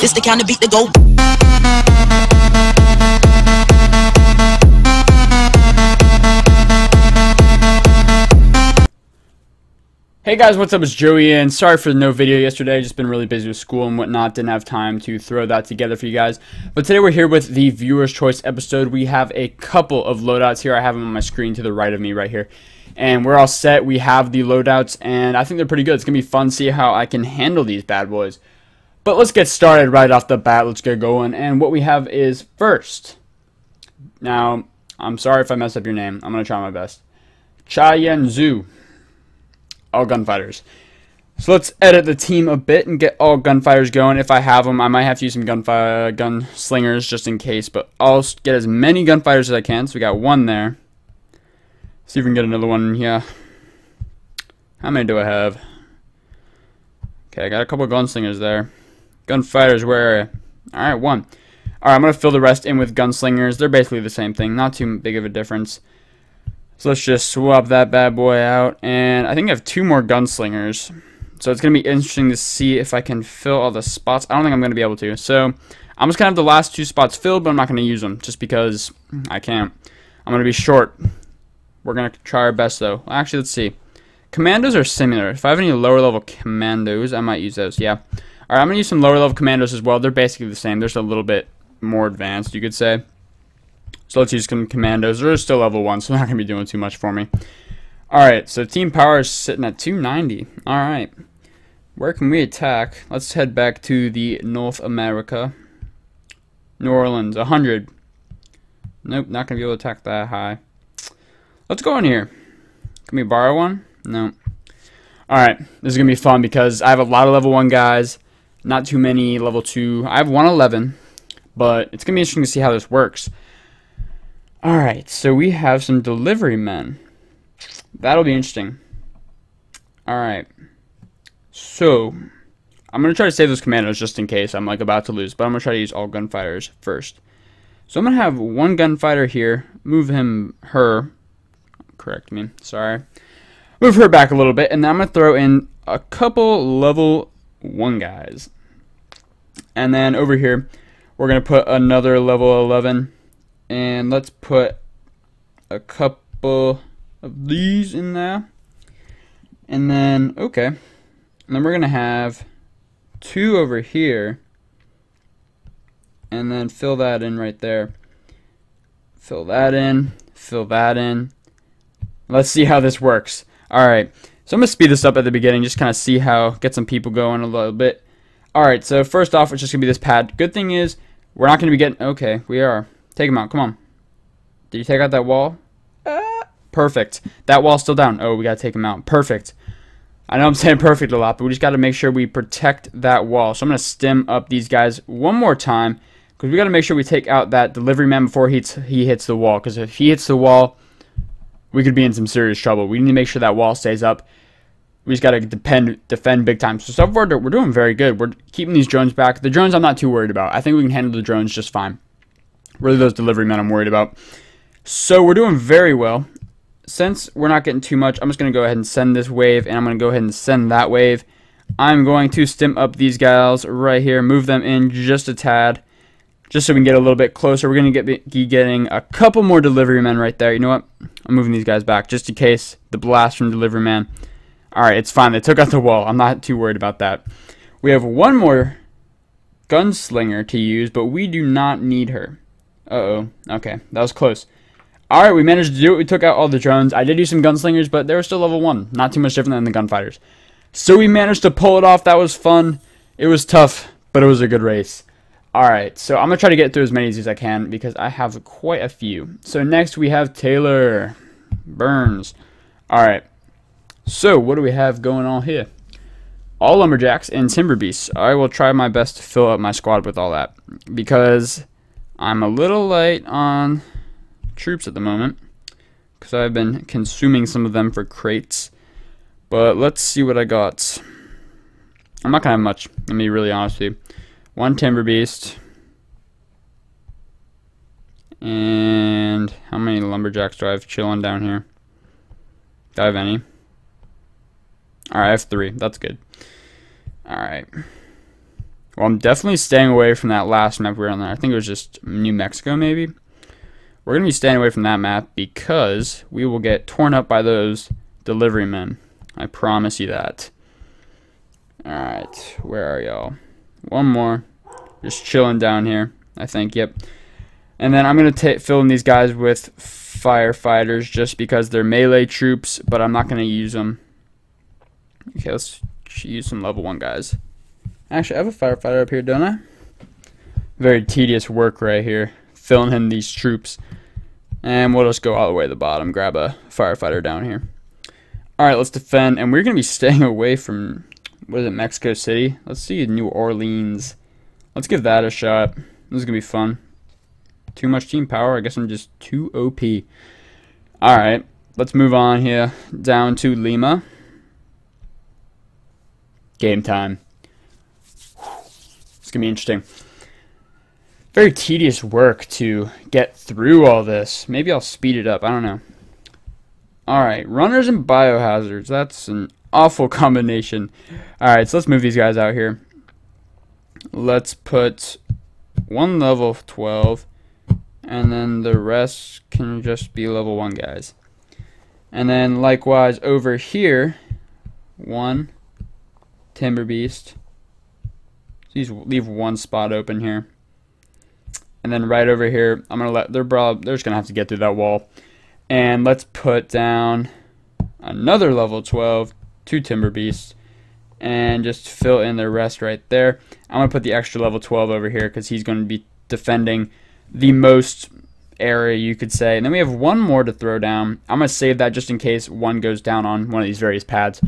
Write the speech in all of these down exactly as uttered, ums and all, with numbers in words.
This the kind of beat that go. Hey guys, what's up? It's Joey, and sorry for the no video yesterday. Just been really busy with school and whatnot. Didn't have time to throw that together for you guys. But today we're here with the Viewer's Choice episode. We have a couple of loadouts here. I have them on my screen to the right of me right here. And we're all set. We have the loadouts, and I think they're pretty good. It's going to be fun to see how I can handle these bad boys. But let's get started right off the bat. Let's get going. And what we have is first. Now, I'm sorry if I mess up your name. I'm going to try my best. Chai Yan Zhu. All gunfighters. So let's edit the team a bit and get all gunfighters going. If I have them, I might have to use some gunfire, gunslingers just in case. But I'll get as many gunfighters as I can. So we got one there. See if we can get another one in here. How many do I have? Okay, I got a couple of gunslingers there. Gunfighters, where are you? All right, one. All right, I'm going to fill the rest in with gunslingers. They're basically the same thing. Not too big of a difference. So let's just swap that bad boy out, and I think I have two more gunslingers, so it's going to be interesting to see if I can fill all the spots. I don't think I'm going to be able to, so I'm just going to have the last two spots filled, but I'm not going to use them, just because I can't. I'm going to be short. We're going to try our best, though. Actually, let's see. Commandos are similar. If I have any lower-level commandos, I might use those, yeah. All right, I'm going to use some lower-level commandos as well. They're basically the same. They're just a little bit more advanced, you could say. So let's use some commandos. They're still level one, so they're not going to be doing too much for me. Alright, so team power is sitting at two ninety. Alright. Where can we attack? Let's head back to the North America. New Orleans, one hundred. Nope, not going to be able to attack that high. Let's go in here. Can we borrow one? No. Alright, this is going to be fun because I have a lot of level one guys. Not too many level two. I have one eleven, but it's going to be interesting to see how this works. Alright, so we have some delivery men. That'll be interesting. Alright. So, I'm going to try to save those commandos just in case I'm like about to lose. But I'm going to try to use all gunfighters first. So I'm going to have one gunfighter here. Move him, her. Correct me, sorry. Move her back a little bit. And then I'm going to throw in a couple level one guys. And then over here, we're going to put another level eleven. And let's put a couple of these in there. And then, okay. And then we're going to have two over here. And then fill that in right there. Fill that in. Fill that in. Let's see how this works. Alright. So I'm going to speed this up at the beginning. Just kind of see how, get some people going a little bit. Alright, so first off, it's just going to be this pad. Good thing is, we're not going to be getting, okay, we are. Take him out. Come on. Did you take out that wall? Uh, perfect. That wall's still down. Oh, we got to take him out. Perfect. I know I'm saying perfect a lot, but we just got to make sure we protect that wall. So I'm going to stem up these guys one more time because we got to make sure we take out that delivery man before he, he hits the wall, because if he hits the wall, we could be in some serious trouble. We need to make sure that wall stays up. We just got to defend, defend big time. So, so far, we're doing very good. We're keeping these drones back. The drones I'm not too worried about. I think we can handle the drones just fine. Really, those delivery men I'm worried about. So we're doing very well. Since we're not getting too much, I'm just going to go ahead and send this wave, and I'm going to go ahead and send that wave. I'm going to stim up these gals right here, move them in just a tad, just so we can get a little bit closer. We're going to get be getting a couple more delivery men right there. You know what? I'm moving these guys back just in case the blast from delivery man. All right, it's fine. They took out the wall. I'm not too worried about that. We have one more gunslinger to use, but we do not need her. Uh-oh. Okay, that was close. Alright, we managed to do it. We took out all the drones. I did use some gunslingers, but they were still level one. Not too much different than the gunfighters. So we managed to pull it off. That was fun. It was tough, but it was a good race. Alright, so I'm going to try to get through as many as I can because I have quite a few. So next we have Taylor Burns. Alright, so what do we have going on here? All Lumberjacks and Timber Beasts. I will try my best to fill up my squad with all that because I'm a little light on troops at the moment because I've been consuming some of them for crates. But let's see what I got. I'm not going to have much, let me be really honest with you. One Timber Beast. And how many Lumberjacks do I have chilling down here? Do I have any? Alright, I have three. That's good. Alright. Well, I'm definitely staying away from that last map we were on there. I think it was just New Mexico, maybe. We're going to be staying away from that map because we will get torn up by those delivery men. I promise you that. Alright, where are y'all? One more. Just chilling down here, I think, yep. And then I'm going to fill in these guys with firefighters just because they're melee troops, but I'm not going to use them. Okay, let's use some level one guys. Actually, I have a firefighter up here, don't I? Very tedious work right here, filling in these troops. And we'll just go all the way to the bottom, grab a firefighter down here. Alright, let's defend, and we're going to be staying away from, what is it, Mexico City? Let's see New Orleans. Let's give that a shot. This is going to be fun. Too much team power. I guess I'm just too O P. Alright, let's move on here. Down to Lima. Game time. It's going to be interesting. Very tedious work to get through all this. Maybe I'll speed it up. I don't know. Alright, runners and biohazards. That's an awful combination. Alright, so let's move these guys out here. Let's put one level twelve. And then the rest can just be level one guys. And then likewise over here, one Timber Beast. Please leave one spot open here. And then right over here, I'm gonna let they're probably they're just gonna have to get through that wall. And let's put down another level twelve, two Timber Beasts, and just fill in the rest right there. I'm gonna put the extra level twelve over here because he's gonna be defending the most area, you could say. And then we have one more to throw down. I'm going to save that just in case one goes down on one of these various pads.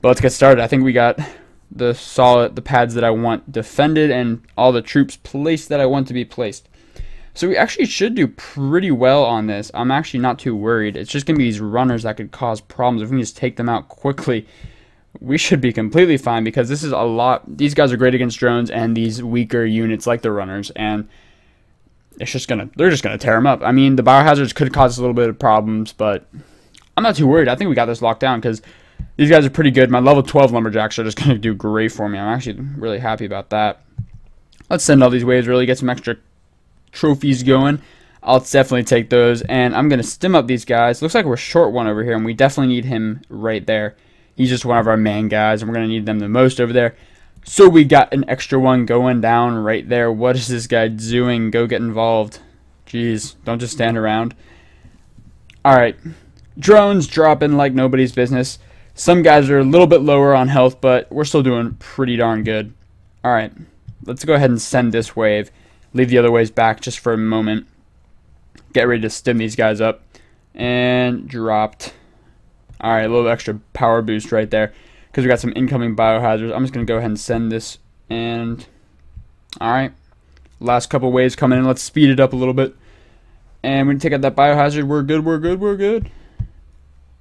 But let's get started. I think we got the solid, the pads that I want defended and all the troops placed that I want to be placed. So we actually should do pretty well on this. I'm actually not too worried. It's just going to be these runners that could cause problems. If we can just take them out quickly, we should be completely fine because this is a lot. These guys are great against drones and these weaker units like the runners. And it's just gonna, they're just gonna tear them up. I mean, the biohazards could cause a little bit of problems, but I'm not too worried. I think we got this locked down because these guys are pretty good. My level twelve lumberjacks are just gonna do great for me. I'm actually really happy about that. Let's send all these waves, really get some extra trophies going. I'll definitely take those, and I'm gonna stim up these guys. Looks like we're short one over here, and we definitely need him right there. He's just one of our main guys, and we're gonna need them the most over there. So we got an extra one going down right there. What is this guy doing? Go get involved. Jeez, don't just stand around. Alright, drones dropping like nobody's business. Some guys are a little bit lower on health, but we're still doing pretty darn good. Alright, let's go ahead and send this wave. Leave the other waves back just for a moment. Get ready to stim these guys up. And dropped. Alright, a little extra power boost right there. Because we got some incoming biohazards. I'm just going to go ahead and send this. And, alright. Last couple waves coming in. Let's speed it up a little bit. And we can take out that biohazard. We're good, we're good, we're good.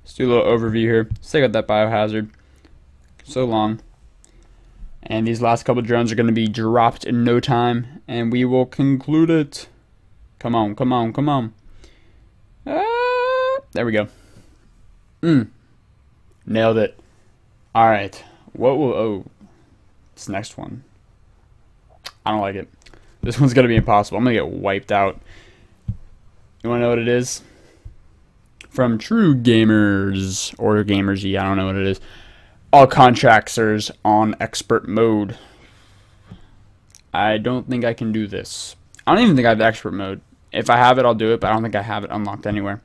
Let's do a little overview here. Let's take out that biohazard. So long. And these last couple drones are going to be dropped in no time. And we will conclude it. Come on, come on, come on. Ah, there we go. Mm. Nailed it. Alright, what will, oh, this next one, I don't like it. This one's going to be impossible. I'm going to get wiped out. You want to know what it is? From True Gamers, or Gamersy, I don't know what it is. All contractors on expert mode. I don't think I can do this. I don't even think I have expert mode. If I have it, I'll do it, but I don't think I have it unlocked anywhere.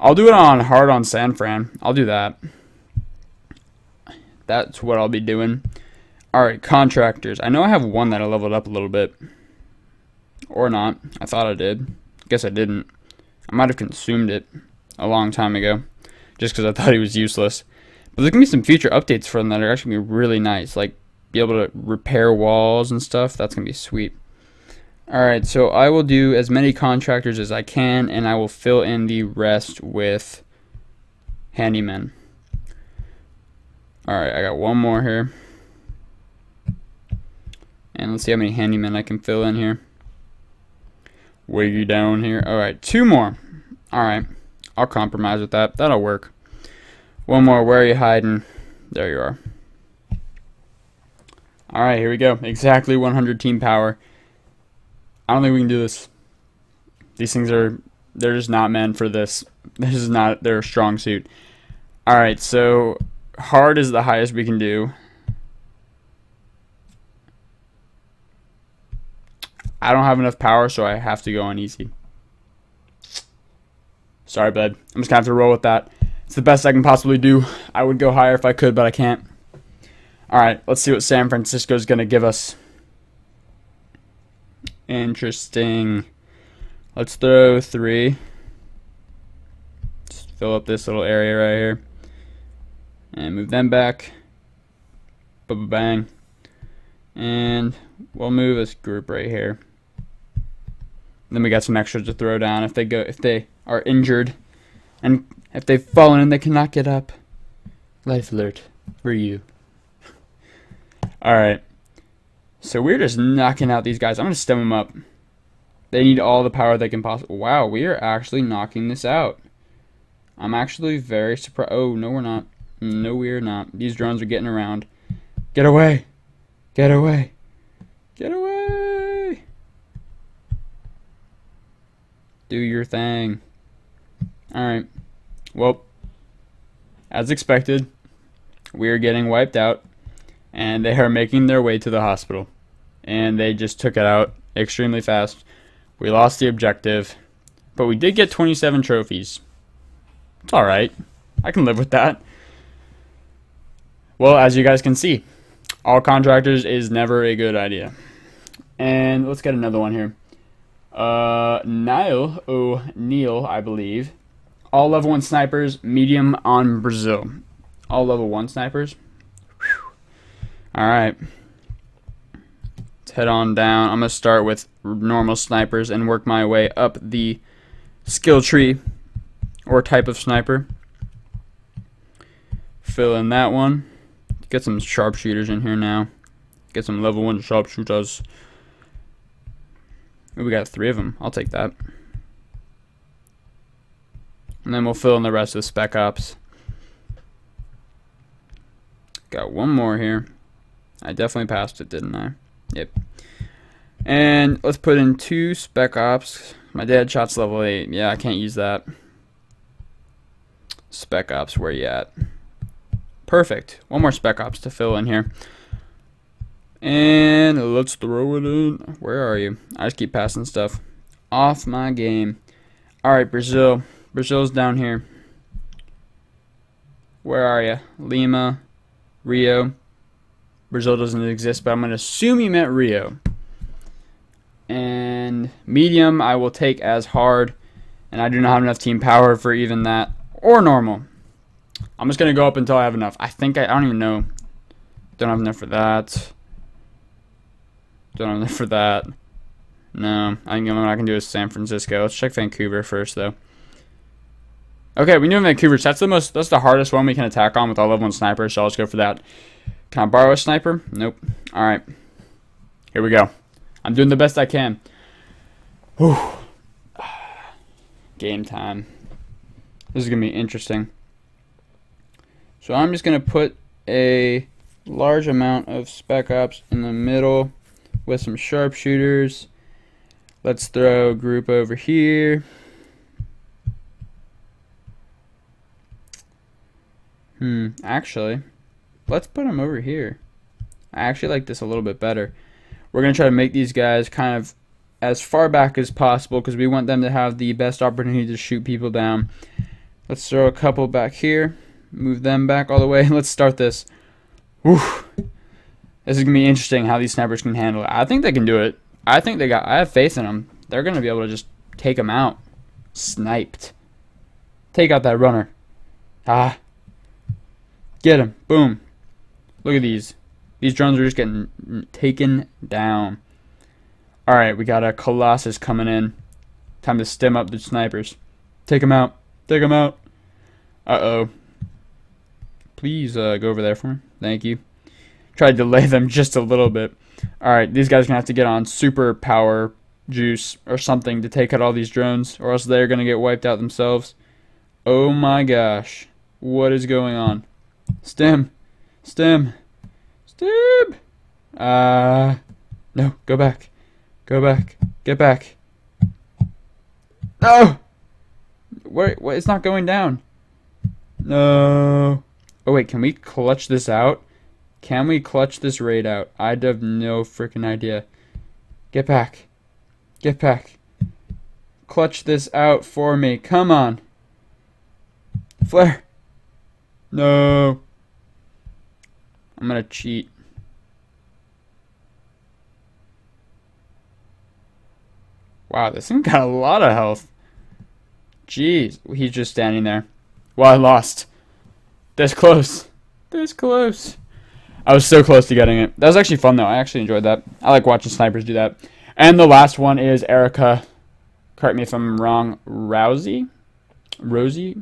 I'll do it on hard on San Fran. I'll do that. That's what I'll be doing. Alright, contractors. I know I have one that I leveled up a little bit. Or not. I thought I did. Guess I didn't. I might have consumed it a long time ago. Just because I thought he was useless. But there can be some future updates for them that are actually going to be really nice. Like, be able to repair walls and stuff. That's going to be sweet. Alright, so I will do as many contractors as I can. And I will fill in the rest with handymen. Alright, I got one more here. And let's see how many handymen I can fill in here. Wiggy down here. Alright, two more. Alright, I'll compromise with that. That'll work. One more. Where are you hiding? There you are. All right, here we go. Exactly one hundred team power. I don't think we can do this. These things are, they're just not meant for this. This is not their strong suit. All right, so hard is the highest we can do. I don't have enough power, so I have to go on easy. Sorry, bud. I'm just gonna have to roll with that. It's the best I can possibly do. I would go higher if I could, but I can't. All right, let's see what San Francisco is going to give us. Interesting. Let's throw three. Just fill up this little area right here. And move them back. Ba-ba-bang. And we'll move this group right here. And then we got some extras to throw down if they go, if they are injured. And if they've fallen and they cannot get up. Life alert for you. Alright, so we're just knocking out these guys. I'm going to stem them up. They need all the power they can possibly... Wow, we are actually knocking this out. I'm actually very surprised. Oh, no, we're not. No, we're not. These drones are getting around. Get away. Get away. Get away. Do your thing. Alright, well, as expected, we're getting wiped out. And they are making their way to the hospital. And they just took it out extremely fast. We lost the objective. But we did get twenty-seven trophies. It's alright. I can live with that. Well, as you guys can see, all contractors is never a good idea. And let's get another one here. Uh, Nile O'Neil, I believe. All level one snipers, medium on Brazil. All level one snipers. Alright, let's head on down. I'm going to start with normal snipers and work my way up the skill tree or type of sniper. Fill in that one. Get some sharpshooters in here now. Get some level one sharpshooters. Ooh, we got three of them. I'll take that. And then we'll fill in the rest of Spec Ops. Got one more here. I definitely passed it, didn't I? Yep. And let's put in two Spec Ops. My dad shot's level eight. Yeah, I can't use that. Spec Ops, where you at? Perfect. One more Spec Ops to fill in here. And let's throw it in. Where are you? I just keep passing stuff. Off my game. Alright, Brazil. Brazil's down here. Where are you? Lima. Rio. Brazil doesn't exist, but I'm going to assume you meant Rio. And medium I will take as hard, and I do not have enough team power for even that, or normal. I'm just going to go up until I have enough. I think I, I don't even know. Don't have enough for that. Don't have enough for that. No, I think what I can do is San Francisco. Let's check Vancouver first, though. Okay, we knew Vancouver, so that's the, most, that's the hardest one we can attack on with all level one snipers, so let's go for that. Can I borrow a sniper? Nope. Alright. Here we go. I'm doing the best I can. Whew. Game time. This is going to be interesting. So I'm just going to put a large amount of Spec Ops in the middle with some sharpshooters. Let's throw a group over here. Hmm. Actually... let's put them over here. I actually like this a little bit better. We're going to try to make these guys kind of as far back as possible because we want them to have the best opportunity to shoot people down. Let's throw a couple back here. Move them back all the way. Let's start this. Whew. This is going to be interesting how these snipers can handle it. I think they can do it. I think they got... I have faith in them. They're going to be able to just take them out. Sniped. Take out that runner. Ah. Get him. Boom. Look at these. These drones are just getting taken down. Alright, we got a Colossus coming in. Time to stem up the snipers. Take them out. Take them out. Uh-oh. Please uh, go over there for me. Thank you. Try to delay them just a little bit. Alright, these guys are going to have to get on super power juice or something to take out all these drones, or else they're going to get wiped out themselves. Oh my gosh. What is going on? Stem. Stem. Stem. Uh, no, go back. Go back. Get back. No! Where, where, it's not going down. No. Oh, wait, can we clutch this out? Can we clutch this raid out? I'd have no freaking idea. Get back. Get back. Clutch this out for me. Come on. Flare. No. I'm gonna cheat. Wow, this thing got a lot of health. Jeez, he's just standing there. Well, I lost. This close. This close. I was so close to getting it. That was actually fun, though. I actually enjoyed that. I like watching snipers do that. And the last one is Erica. Correct me if I'm wrong. Rousey? Rosie?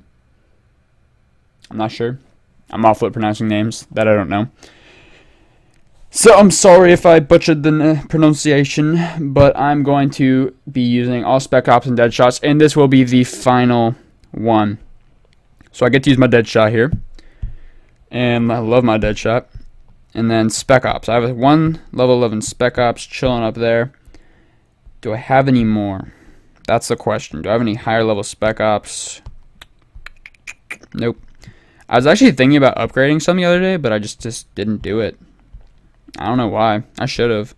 I'm not sure. I'm awful at pronouncing names that I don't know. So I'm sorry if I butchered the pronunciation, but I'm going to be using all Spec Ops and Deadshots, and this will be the final one. So I get to use my Deadshot here, and I love my Deadshot. And then Spec Ops. I have one level eleven Spec Ops chilling up there. Do I have any more? That's the question. Do I have any higher level Spec Ops? Nope. I was actually thinking about upgrading some the other day, but I just, just didn't do it. I don't know why. I should have.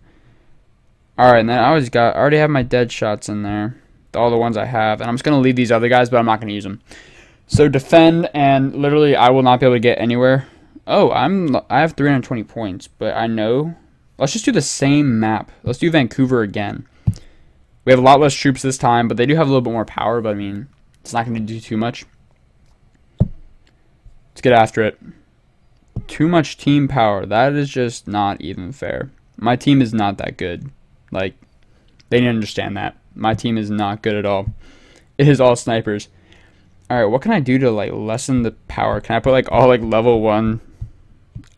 Alright, and then I always got, I already have my dead shots in there. All the ones I have. And I'm just going to leave these other guys, but I'm not going to use them. So defend, and literally I will not be able to get anywhere. Oh, I'm, I have three hundred twenty points, but I know. Let's just do the same map. Let's do Vancouver again. We have a lot less troops this time, but they do have a little bit more power, but I mean, it's not going to do too much. Let's get after it. Too much team power. That is just not even fair. My team is not that good. Like, they didn't understand that. My team is not good at all. It is all snipers. Alright, what can I do to, like, lessen the power? Can I put, like, all, like, level one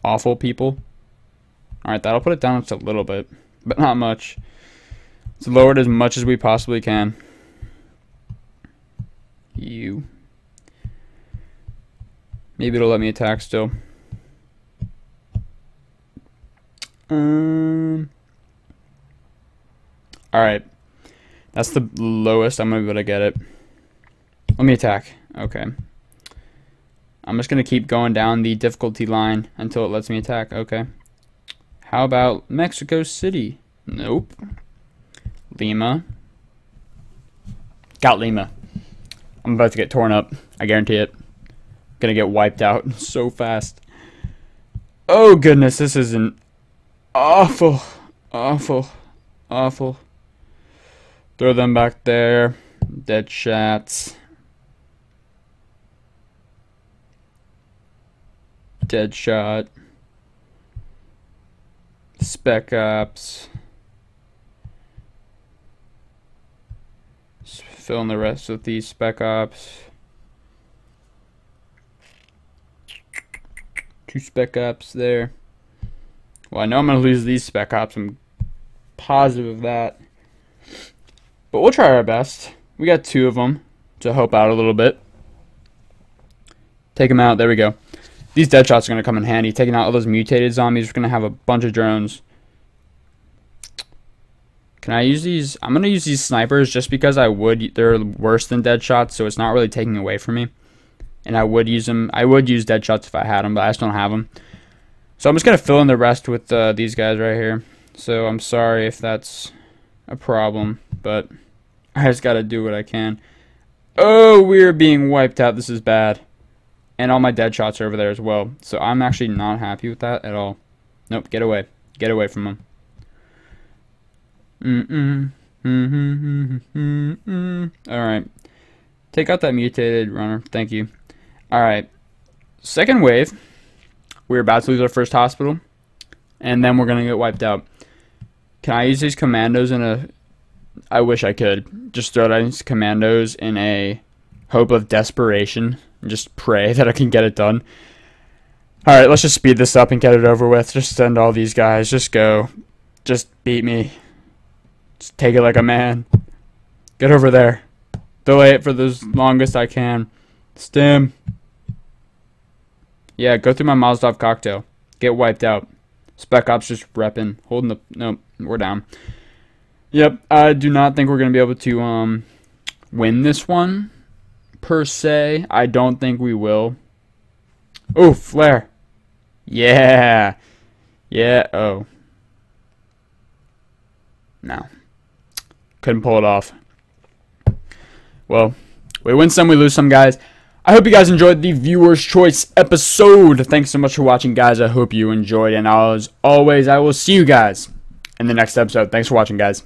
awful people? Alright, that'll put it down just a little bit. But not much. Let's lower it as much as we possibly can. You... Maybe it'll let me attack still. Um. Alright. That's the lowest I'm going to be able to get it. Let me attack. Okay. I'm just going to keep going down the difficulty line until it lets me attack. Okay. How about Mexico City? Nope. Lima. Got Lima. I'm about to get torn up. I guarantee it. Gonna get wiped out so fast. Oh goodness, this is an awful, awful, awful. Throw them back there. Dead shots. Dead shot. Spec Ops. Just fill in the rest with these Spec Ops. Two Spec Ops there. Well, I know I'm going to lose these Spec Ops. I'm positive of that. But we'll try our best. We got two of them to help out a little bit. Take them out. There we go. These dead shots are going to come in handy. Taking out all those mutated zombies. We're going to have a bunch of drones. Can I use these? I'm going to use these snipers just because I would. They're worse than dead shots, so it's not really taking away from me. And I would use them. I would use dead shots if I had them, but I just don't have them. So I'm just going to fill in the rest with uh, these guys right here. So I'm sorry if that's a problem, but I just got to do what I can. Oh, we're being wiped out. This is bad. And all my dead shots are over there as well. So I'm actually not happy with that at all. Nope, get away. Get away from them. Mm-mm. Mm-hmm. Mm-hmm. All right. Take out that mutated runner. Thank you. Alright, second wave, we're about to lose our first hospital, and then we're going to get wiped out. Can I use these commandos in a... I wish I could. Just throw out these commandos in a hope of desperation, and just pray that I can get it done. Alright, let's just speed this up and get it over with. Just send all these guys. Just go. Just beat me. Just take it like a man. Get over there. Delay it for the longest I can. Stim. Yeah, go through my Molotov cocktail. Get wiped out. Spec Ops just repping, holding the, nope, we're down. Yep, I do not think we're going to be able to um, win this one, per se. I don't think we will. Oh, flare. Yeah. Yeah, oh. No. Couldn't pull it off. Well, we win some, we lose some, guys. I hope you guys enjoyed the Viewer's Choice episode. Thanks so much for watching, guys. I hope you enjoyed. And as always, I will see you guys in the next episode. Thanks for watching, guys.